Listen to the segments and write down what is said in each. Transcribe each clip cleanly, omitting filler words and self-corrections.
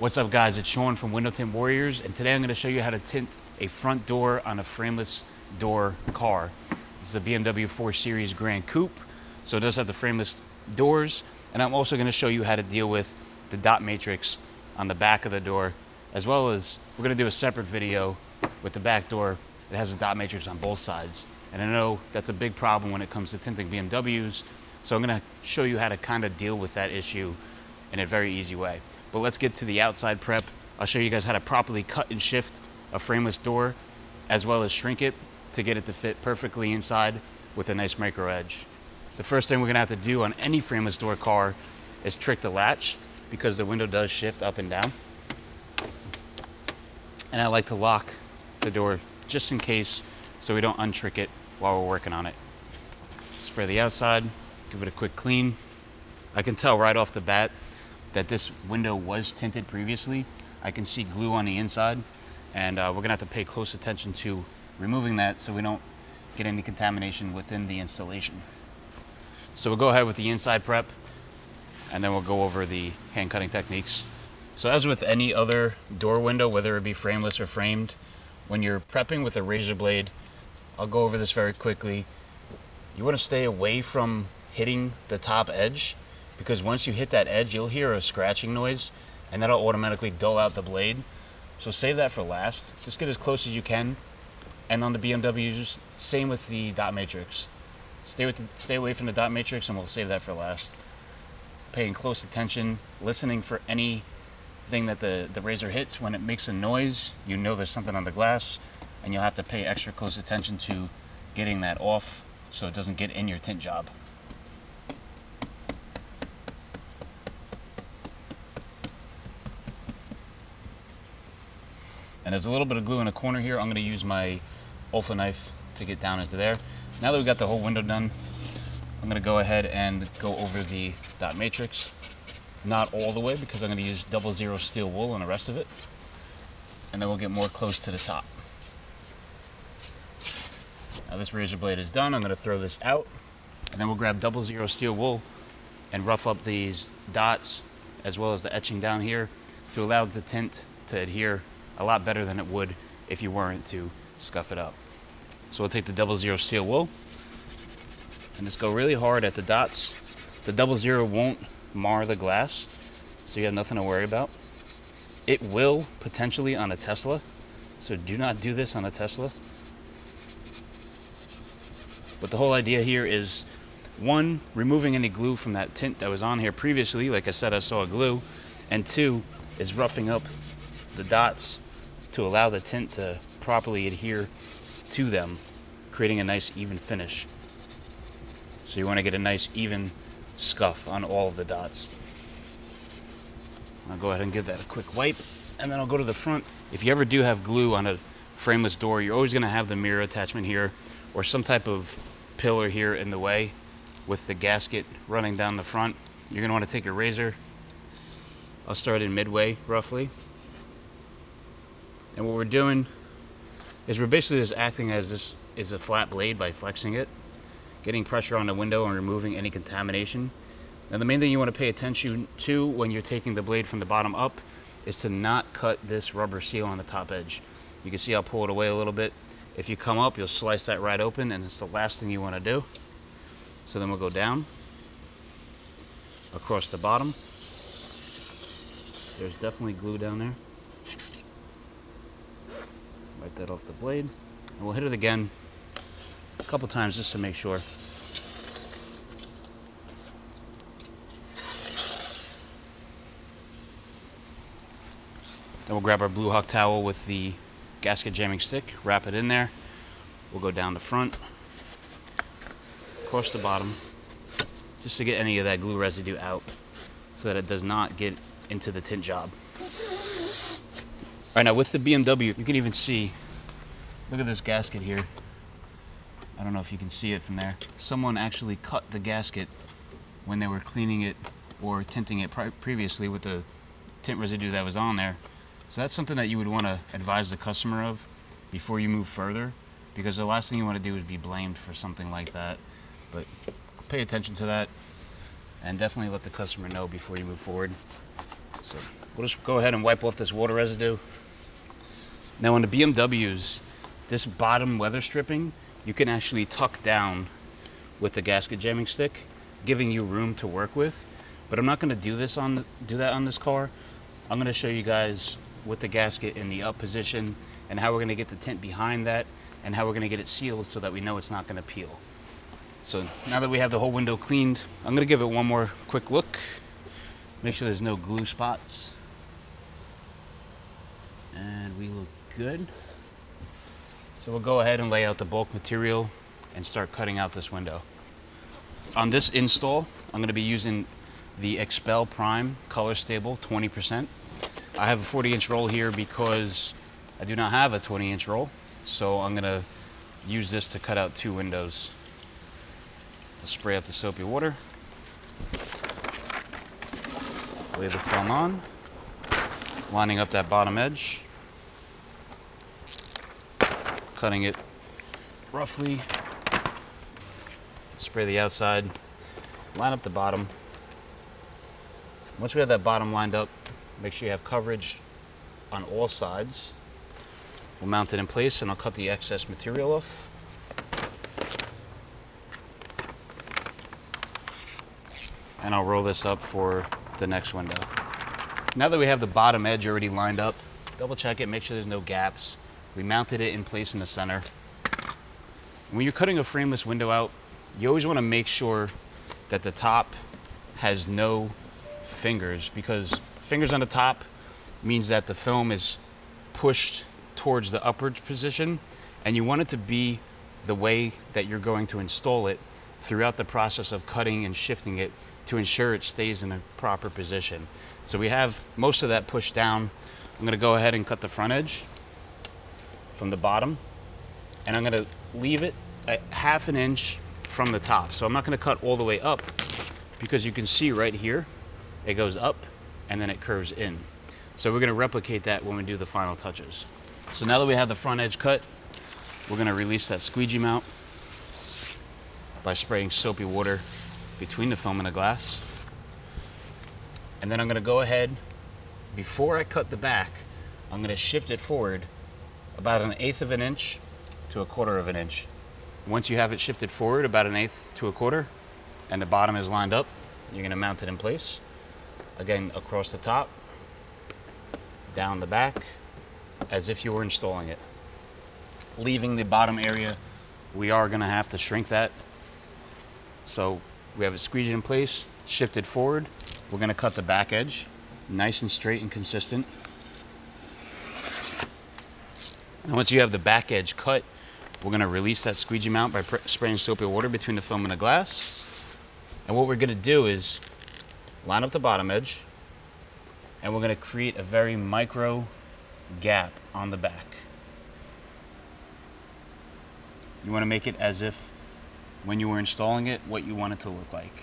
What's up guys, it's Sean from Window Tint Warriors, and today I'm going to show you how to tint a front door on a frameless door car. This is a BMW 4 Series Gran Coupe, so it does have the frameless doors, and I'm also going to show you how to deal with the dot matrix on the back of the door, as well as we're going to do a separate video with the back door that has a dot matrix on both sides. And I know that's a big problem when it comes to tinting BMWs, so I'm going to show you how to kind of deal with that issue in a very easy way. But let's get to the outside prep. I'll show you guys how to properly cut and shift a frameless door, as well as shrink it to get it to fit perfectly inside with a nice micro edge. The first thing we're gonna have to do on any frameless door car is trick the latch, because the window does shift up and down. And I like to lock the door just in case so we don't untrick it while we're working on it. Spray the outside, give it a quick clean. I can tell right off the bat that this window was tinted previously. I can see glue on the inside, and we're gonna have to pay close attention to removing that so we don't get any contamination within the installation. So we'll go ahead with the inside prep, and then we'll go over the hand cutting techniques. So as with any other door window, whether it be frameless or framed, when you're prepping with a razor blade, I'll go over this very quickly. You wanna stay away from hitting the top edge, because once you hit that edge, you'll hear a scratching noise, and that'll automatically dull out the blade. So save that for last. Just get as close as you can. And on the BMWs, same with the dot matrix. Stay away from the dot matrix, and we'll save that for last. Paying close attention, listening for anything that the razor hits. When it makes a noise, you know there's something on the glass, and you'll have to pay extra close attention to getting that off so it doesn't get in your tint job. And there's a little bit of glue in a corner here. I'm gonna use my Olfa knife to get down into there. Now that we've got the whole window done, I'm gonna go ahead and go over the dot matrix. Not all the way, because I'm gonna use 00 steel wool on the rest of it. And then we'll get more close to the top. Now this razor blade is done. I'm gonna throw this out. And then we'll grab 00 steel wool and rough up these dots, as well as the etching down here, to allow the tint to adhere a lot better than it would if you weren't to scuff it up. So we'll take the 00 steel wool and just go really hard at the dots. The 00 won't mar the glass, so you have nothing to worry about. It will potentially on a Tesla, so do not do this on a Tesla. But the whole idea here is, one, removing any glue from that tint that was on here previously. Like I said, I saw glue. And two, is roughing up the dots to allow the tint to properly adhere to them, creating a nice even finish. So you want to get a nice even scuff on all of the dots. I'll go ahead and give that a quick wipe, and then I'll go to the front. If you ever do have glue on a frameless door, you're always going to have the mirror attachment here or some type of pillar here in the way with the gasket running down the front. You're going to want to take your razor. I'll start in midway roughly. And what we're doing is we're basically just acting as this is a flat blade by flexing it, getting pressure on the window and removing any contamination. Now the main thing you want to pay attention to when you're taking the blade from the bottom up is to not cut this rubber seal on the top edge. You can see I'll pull it away a little bit. If you come up, you'll slice that right open, and it's the last thing you want to do. So then we'll go down across the bottom. There's definitely glue down there. Wipe that off the blade, and we'll hit it again a couple times just to make sure. Then we'll grab our Blue Hawk towel with the gasket jamming stick, wrap it in there. We'll go down the front, across the bottom, just to get any of that glue residue out so that it does not get into the tint job. All right, now with the BMW, you can even see, look at this gasket here. I don't know if you can see it from there. Someone actually cut the gasket when they were cleaning it or tinting it previously with the tint residue that was on there. So that's something that you would want to advise the customer of before you move further, because the last thing you want to do is be blamed for something like that. But pay attention to that, and definitely let the customer know before you move forward. So. We'll just go ahead and wipe off this water residue. Now on the BMWs, this bottom weather stripping, you can actually tuck down with the gasket jamming stick, giving you room to work with. But I'm not going to do that on this car. I'm going to show you guys with the gasket in the up position and how we're going to get the tint behind that and how we're going to get it sealed so that we know it's not going to peel. So now that we have the whole window cleaned, I'm going to give it one more quick look. Make sure there's no glue spots. And we look good. So we'll go ahead and lay out the bulk material and start cutting out this window. On this install, I'm going to be using the Expel Prime Color Stable 20%. I have a 40-inch roll here because I do not have a 20-inch roll. So I'm going to use this to cut out two windows. I'll spray up the soapy water. Lay the film on, lining up that bottom edge, cutting it roughly. Spray the outside, line up the bottom. Once we have that bottom lined up, make sure you have coverage on all sides. We'll mount it in place and I'll cut the excess material off. And I'll roll this up for the next window. Now that we have the bottom edge already lined up, double check it, make sure there's no gaps. We mounted it in place in the center. When you're cutting a frameless window out, you always want to make sure that the top has no fingers, because fingers on the top means that the film is pushed towards the upward position, and you want it to be the way that you're going to install it throughout the process of cutting and shifting it to ensure it stays in a proper position. So we have most of that pushed down. I'm going to go ahead and cut the front edge from the bottom, and I'm going to leave it at 1/2 inch from the top. So I'm not going to cut all the way up, because you can see right here, it goes up and then it curves in. So we're going to replicate that when we do the final touches. So now that we have the front edge cut, we're going to release that squeegee mount by spraying soapy water between the film and the glass. And then I'm gonna go ahead, before I cut the back, I'm gonna shift it forward about 1/8 inch to 1/4 inch. Once you have it shifted forward about 1/8 to 1/4, and the bottom is lined up, you're gonna mount it in place. Again, across the top, down the back, as if you were installing it. Leaving the bottom area, we are gonna have to shrink that. So we have it squeezed in place, shifted forward. We're gonna cut the back edge, nice and straight and consistent. And once you have the back edge cut, we're gonna release that squeegee mount by spraying soapy water between the film and the glass. And what we're gonna do is line up the bottom edge, and we're gonna create a very micro gap on the back. You wanna make it as if when you were installing it, what you want it to look like,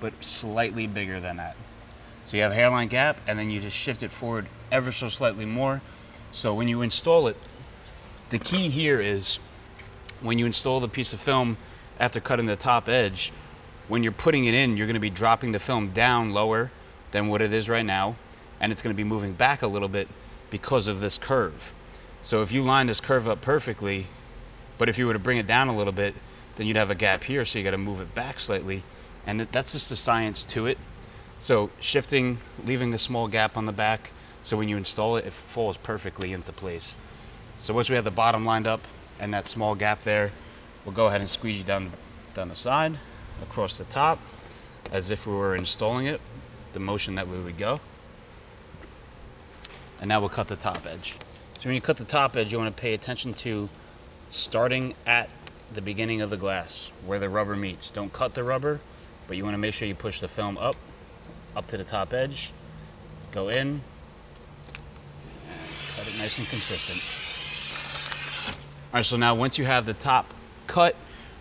but slightly bigger than that. So you have a hairline gap, and then you just shift it forward ever so slightly more. So when you install it, the key here is when you install the piece of film after cutting the top edge, when you're putting it in, you're gonna be dropping the film down lower than what it is right now, and it's gonna be moving back a little bit because of this curve. So if you line this curve up perfectly, but if you were to bring it down a little bit, then you'd have a gap here, so you gotta move it back slightly. And that's just the science to it. So shifting, leaving a small gap on the back, so when you install it, it falls perfectly into place. So once we have the bottom lined up and that small gap there, we'll go ahead and squeegee down the side, across the top, as if we were installing it, the motion that we would go. And now we'll cut the top edge. So when you cut the top edge, you wanna pay attention to starting at the beginning of the glass, where the rubber meets. Don't cut the rubber, but you want to make sure you push the film up to the top edge, go in, and cut it nice and consistent. All right, so now once you have the top cut,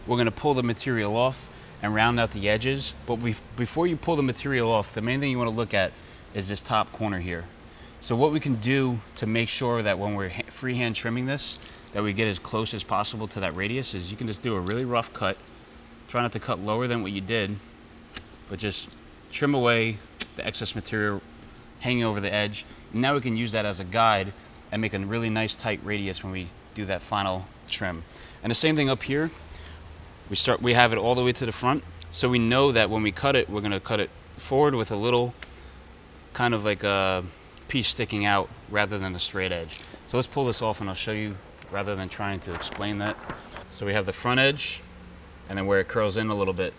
we're going to pull the material off and round out the edges. But before you pull the material off, the main thing you want to look at is this top corner here. So what we can do to make sure that when we're freehand trimming this, that we get as close as possible to that radius is you can just do a really rough cut. Try not to cut lower than what you did, but just trim away the excess material hanging over the edge. And now we can use that as a guide and make a really nice tight radius when we do that final trim. And the same thing up here, we have it all the way to the front. So we know that when we cut it, we're gonna cut it forward with a little kind of like a piece sticking out rather than a straight edge. So let's pull this off and I'll show you rather than trying to explain that. So we have the front edge and then where it curls in a little bit.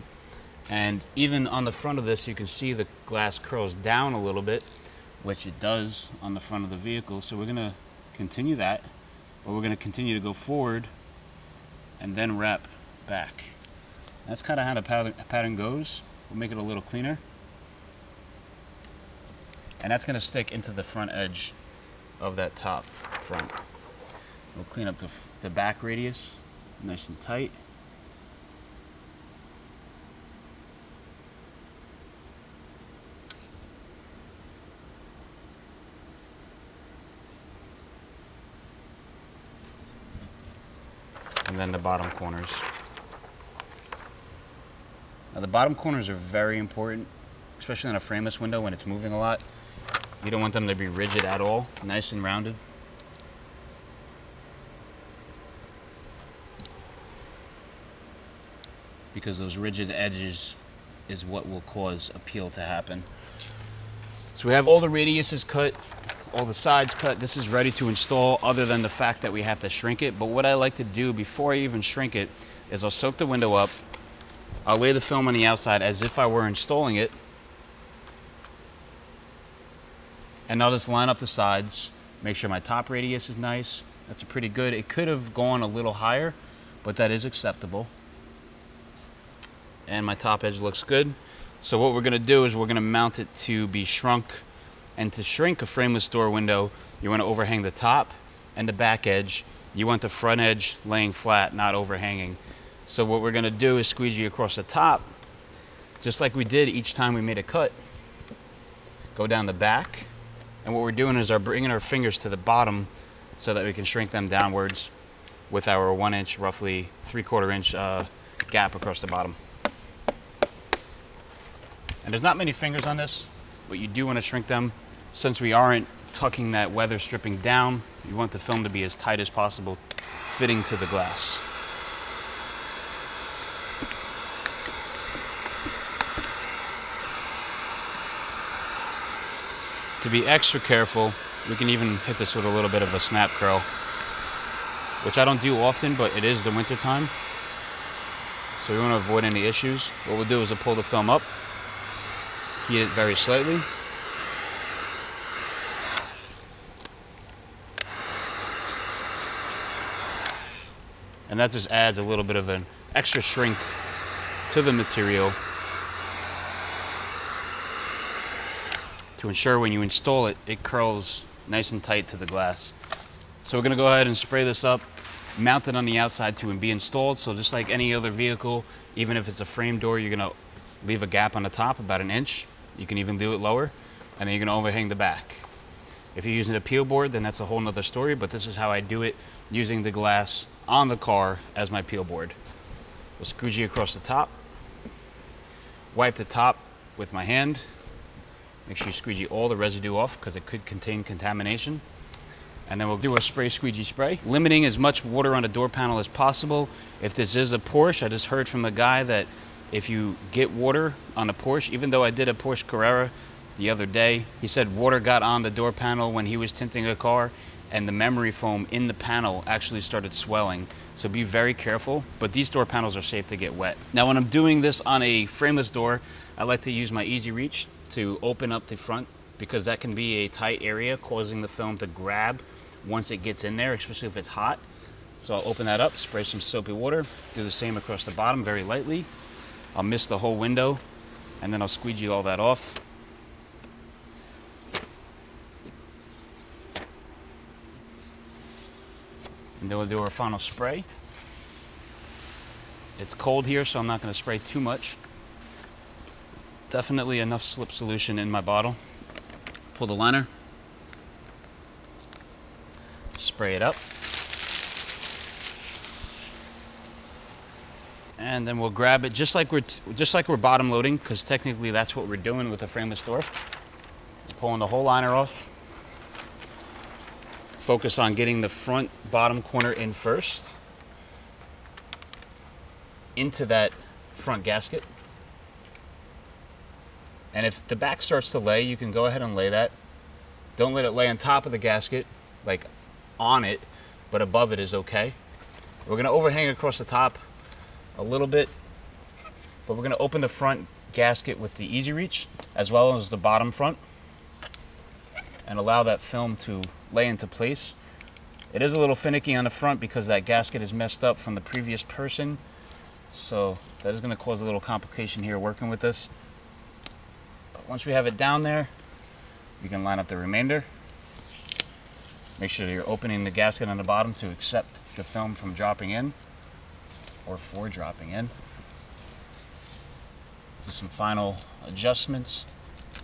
And even on the front of this, you can see the glass curls down a little bit, which it does on the front of the vehicle. So we're gonna continue that, but we're gonna continue to go forward and then wrap back. That's kind of how the pattern goes. We'll make it a little cleaner. And that's gonna stick into the front edge of that top front. We'll clean up the back radius, nice and tight. And then the bottom corners. Now the bottom corners are very important, especially on a frameless window when it's moving a lot. You don't want them to be rigid at all, nice and rounded. Because those rigid edges is what will cause appeal to happen. So we have all the radiuses cut, all the sides cut. This is ready to install other than the fact that we have to shrink it. But what I like to do before I even shrink it is I'll soak the window up. I'll lay the film on the outside as if I were installing it. And I'll just line up the sides, make sure my top radius is nice. That's pretty good. It could have gone a little higher, but that is acceptable. And my top edge looks good. So what we're gonna do is we're gonna mount it to be shrunk. And to shrink a frameless door window, you wanna overhang the top and the back edge. You want the front edge laying flat, not overhanging. So what we're gonna do is squeegee across the top, just like we did each time we made a cut. Go down the back, and what we're doing is we're bringing our fingers to the bottom so that we can shrink them downwards with our 1 inch, roughly 3/4 inch gap across the bottom. And there's not many fingers on this, but you do wanna shrink them. Since we aren't tucking that weather stripping down, you want the film to be as tight as possible, fitting to the glass. To be extra careful, we can even hit this with a little bit of a snap curl, which I don't do often, but it is the winter time. So we wanna avoid any issues. What we'll do is we'll pull the film up, heat it very slightly. And that just adds a little bit of an extra shrink to the material to ensure when you install it, it curls nice and tight to the glass. So we're gonna go ahead and spray this up, mount it on the outside to be installed. So just like any other vehicle, even if it's a frame door, you're gonna leave a gap on the top about 1 inch. You can even do it lower, and then you're gonna overhang the back. If you're using a peel board, then that's a whole nother story, but this is how I do it, using the glass on the car as my peel board. We'll squeegee across the top, wipe the top with my hand. Make sure you squeegee all the residue off because it could contain contamination. And then we'll do a spray squeegee spray, limiting as much water on the door panel as possible. If this is a Porsche, I just heard from a guy that if you get water on a Porsche, even though I did a Porsche Carrera the other day, he said water got on the door panel when he was tinting a car and the memory foam in the panel actually started swelling. So be very careful, but these door panels are safe to get wet. Now when I'm doing this on a frameless door, I like to use my EasyReach to open up the front because that can be a tight area causing the film to grab once it gets in there, especially if it's hot. So I'll open that up, spray some soapy water, do the same across the bottom very lightly. I'll mist the whole window and then I'll squeegee all that off. And then we'll do our final spray. It's cold here, so I'm not gonna spray too much. Definitely enough slip solution in my bottle. Pull the liner, spray it up. And then we'll grab it just like we're bottom loading, because technically that's what we're doing with a frameless door. pulling the whole liner off. Focus on getting the front bottom corner in first, into that front gasket. And if the back starts to lay, you can go ahead and lay that. Don't let it lay on top of the gasket, like on it, but above it is okay. We're gonna overhang across the top a little bit, but we're gonna open the front gasket with the EasyReach as well as the bottom front and allow that film to lay into place. It is a little finicky on the front because that gasket is messed up from the previous person. So that is gonna cause a little complication here working with this. But once we have it down there, you can line up the remainder. Make sure that you're opening the gasket on the bottom to accept the film from dropping in or for dropping in. Do some final adjustments.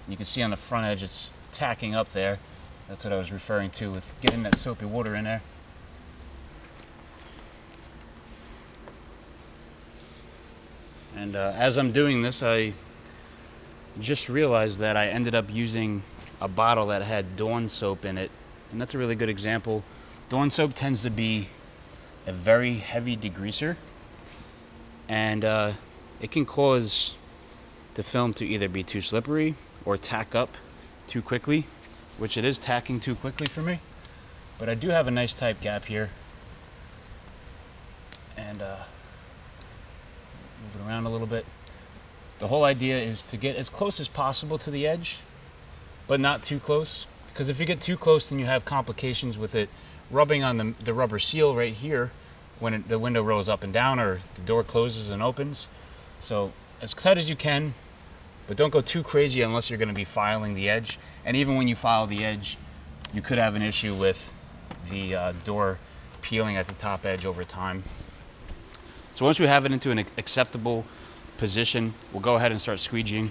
You can see on the front edge it's tacking up there. That's what I was referring to with getting that soapy water in there. And as I'm doing this, I just realized that I ended up using a bottle that had Dawn soap in it. And that's a really good example. Dawn soap tends to be a very heavy degreaser, and it can cause the film to either be too slippery or tack up too quickly, which it is tacking too quickly for me. But I do have a nice tight gap here. And move it around a little bit. The whole idea is to get as close as possible to the edge, but not too close. Because if you get too close, then you have complications with it rubbing on the rubber seal right here when the window rolls up and down or the door closes and opens. So as tight as you can, but don't go too crazy unless you're going to be filing the edge. And even when you file the edge, you could have an issue with the door peeling at the top edge over time. So once we have it into an acceptable position, we'll go ahead and start squeegeeing.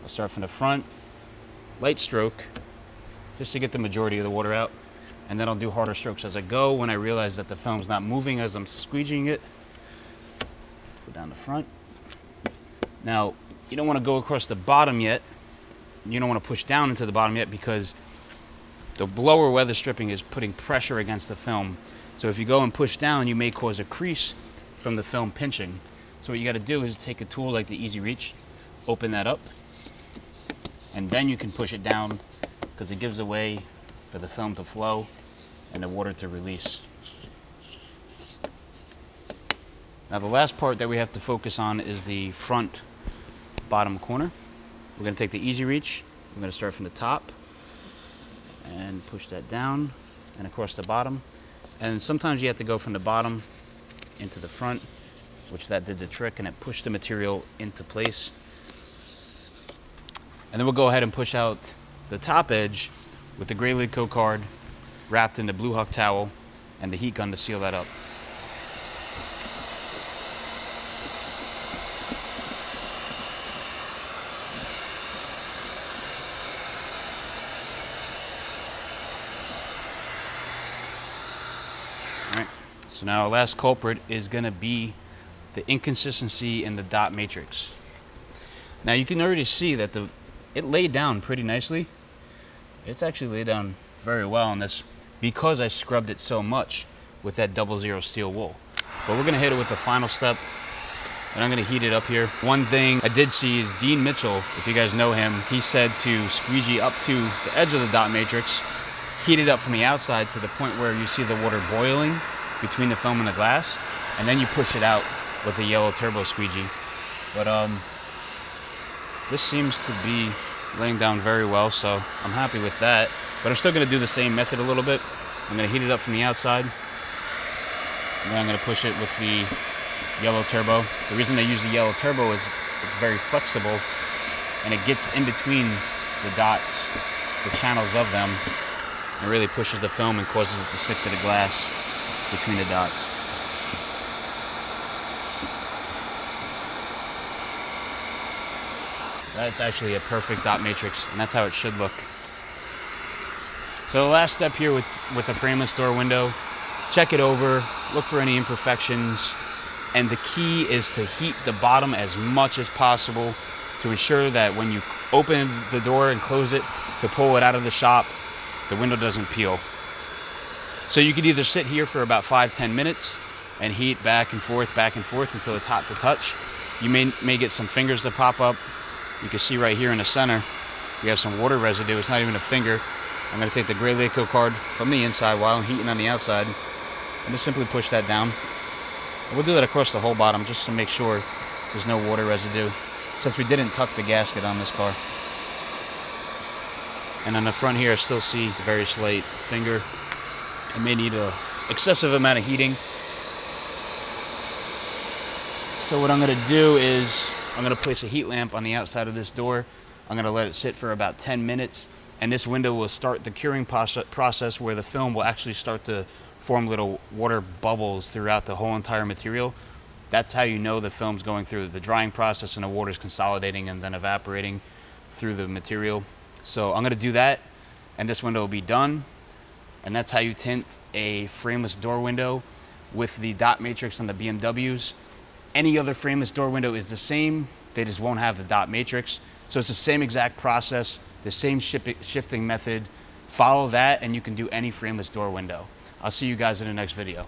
We'll start from the front, light stroke, just to get the majority of the water out. And then I'll do harder strokes as I go when I realize that the film's not moving as I'm squeegeeing it. Go down the front. Now, you don't want to go across the bottom yet. You don't want to push down into the bottom yet because the blower weather stripping is putting pressure against the film. So if you go and push down, you may cause a crease from the film pinching. So what you got to do is take a tool like the EasyReach, open that up, and then you can push it down because it gives a way for the film to flow and the water to release. Now the last part that we have to focus on is the front bottom corner. We're going to take the EasyReach. We're going to start from the top and push that down and across the bottom. And sometimes you have to go from the bottom into the front, which that did the trick and it pushed the material into place. And then we'll go ahead and push out the top edge with the gray lid coat card wrapped in the Blue Hawk towel and the heat gun to seal that up. So now our last culprit is going to be the inconsistency in the dot matrix. Now you can already see that it laid down pretty nicely. It's actually laid down very well on this because I scrubbed it so much with that 00 steel wool. But we're going to hit it with the final step and I'm going to heat it up here. One thing I did see is Dean Mitchell, if you guys know him, he said to squeegee up to the edge of the dot matrix, heat it up from the outside to the point where you see the water boiling between the film and the glass, and then you push it out with a Yellow Turbo squeegee. But this seems to be laying down very well, so I'm happy with that. But I'm still gonna do the same method a little bit. I'm gonna heat it up from the outside, and then I'm gonna push it with the Yellow Turbo. The reason I use the Yellow Turbo is it's very flexible, and it gets in between the dots, the channels of them, and really pushes the film and causes it to stick to the glass between the dots. That's actually a perfect dot matrix, and that's how it should look. So the last step here with a frameless door window, check it over, look for any imperfections, and the key is to heat the bottom as much as possible to ensure that when you open the door and close it to pull it out of the shop, the window doesn't peel. So you could either sit here for about 5–10 minutes and heat back and forth until it's hot to touch. You may get some fingers that pop up. You can see right here in the center, we have some water residue. It's not even a finger. I'm going to take the gray LACO card from the inside while I'm heating on the outside. I'm just simply push that down. We'll do that across the whole bottom just to make sure there's no water residue, since we didn't tuck the gasket on this car. And on the front here, I still see a very slight finger. It may need an excessive amount of heating. So what I'm going to do is I'm going to place a heat lamp on the outside of this door. I'm going to let it sit for about 10 minutes. And this window will start the curing process where the film will actually start to form little water bubbles throughout the whole entire material. That's how you know the film's going through the drying process and the water's consolidating and then evaporating through the material. So I'm going to do that, and this window will be done. And that's how you tint a frameless door window with the dot matrix on the BMWs. Any other frameless door window is the same, they just won't have the dot matrix. So it's the same exact process, the same shifting method. Follow that and you can do any frameless door window. I'll see you guys in the next video.